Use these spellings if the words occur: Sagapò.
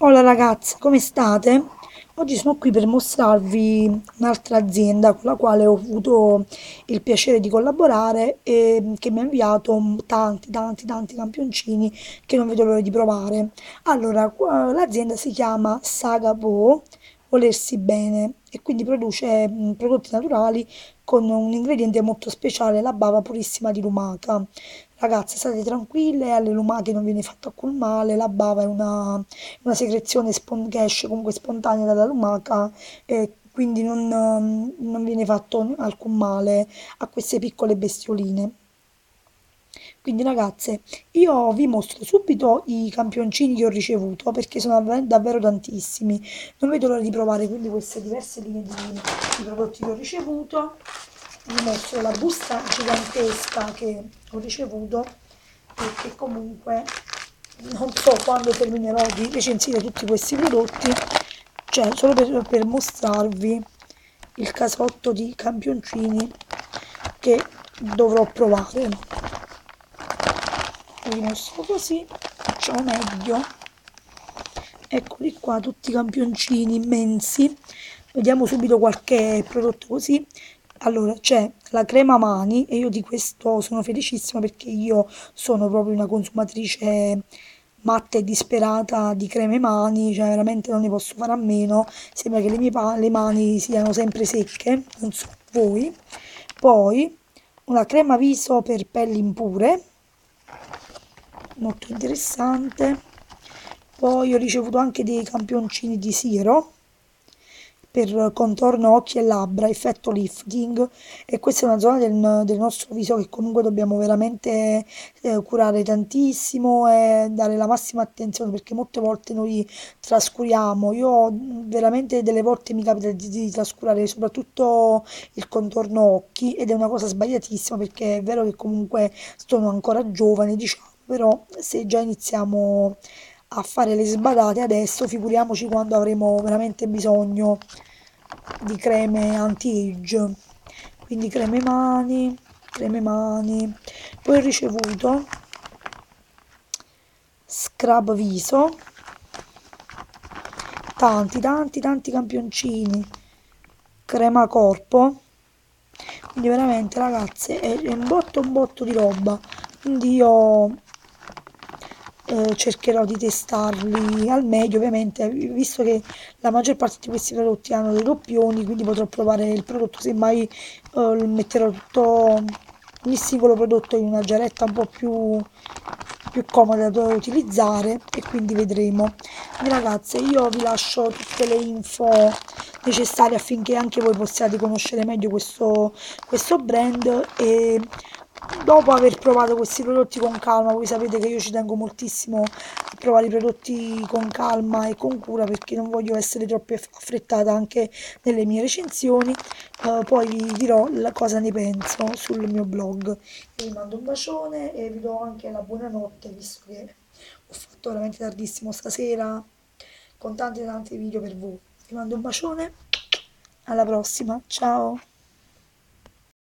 Hola ragazzi, come state? Oggi sono qui per mostrarvi un'altra azienda con la quale ho avuto il piacere di collaborare e che mi ha inviato tanti campioncini che non vedo l'ora di provare. Allora, l'azienda si chiama Sagapò, volersi bene, e quindi produce prodotti naturali con un ingrediente molto speciale, la bava purissima di lumaca. Ragazze, state tranquille, alle lumache non viene fatto alcun male, la bava è una secrezione che esce comunque spontanea dalla lumaca, quindi non viene fatto alcun male a queste piccole bestioline. Quindi ragazze, io vi mostro subito i campioncini che ho ricevuto perché sono davvero tantissimi. Non vedo l'ora di provare quindi queste diverse linee di prodotti che ho ricevuto. Vi mostro la busta gigantesca che ho ricevuto perché comunque non so quando terminerò di recensire tutti questi prodotti, cioè solo per mostrarvi il casotto di campioncini che dovrò provare. Vi mostro così, facciamo meglio. Eccoli qua, tutti i campioncini immensi. Vediamo subito qualche prodotto così. Allora, c'è la crema mani e io di questo sono felicissima perché io sono proprio una consumatrice matta e disperata di creme mani, cioè veramente non ne posso fare a meno. Sembra che le mani siano sempre secche, non so voi. Poi una crema viso per pelli impure, molto interessante. Poi ho ricevuto anche dei campioncini di siro per contorno occhi e labbra, effetto lifting, e questa è una zona del nostro viso che comunque dobbiamo veramente curare tantissimo e dare la massima attenzione perché molte volte noi trascuriamo. Io veramente delle volte mi capita di trascurare soprattutto il contorno occhi ed è una cosa sbagliatissima perché è vero che comunque sono ancora giovane, diciamo, però se già iniziamo a fare le sbadate adesso, figuriamoci quando avremo veramente bisogno di creme anti-age. Quindi creme mani. Poi ho ricevuto scrub viso, tanti campioncini, crema corpo, quindi veramente ragazze è un botto di roba, quindi io cercherò di testarli al meglio, ovviamente, visto che la maggior parte di questi prodotti hanno dei doppioni, quindi potrò provare il prodotto, semmai metterò tutto ogni singolo prodotto in una giaretta un po' più comoda da utilizzare e quindi vedremo. Quindi ragazze, io vi lascio tutte le info necessarie affinché anche voi possiate conoscere meglio questo brand, e dopo aver provato questi prodotti con calma, voi sapete che io ci tengo moltissimo a provare i prodotti con calma e con cura perché non voglio essere troppo affrettata anche nelle mie recensioni. Poi vi dirò cosa ne penso sul mio blog. Vi mando un bacione e vi do anche la buonanotte visto che ho fatto veramente tardissimo stasera con tanti video per voi. Vi mando un bacione, alla prossima, ciao!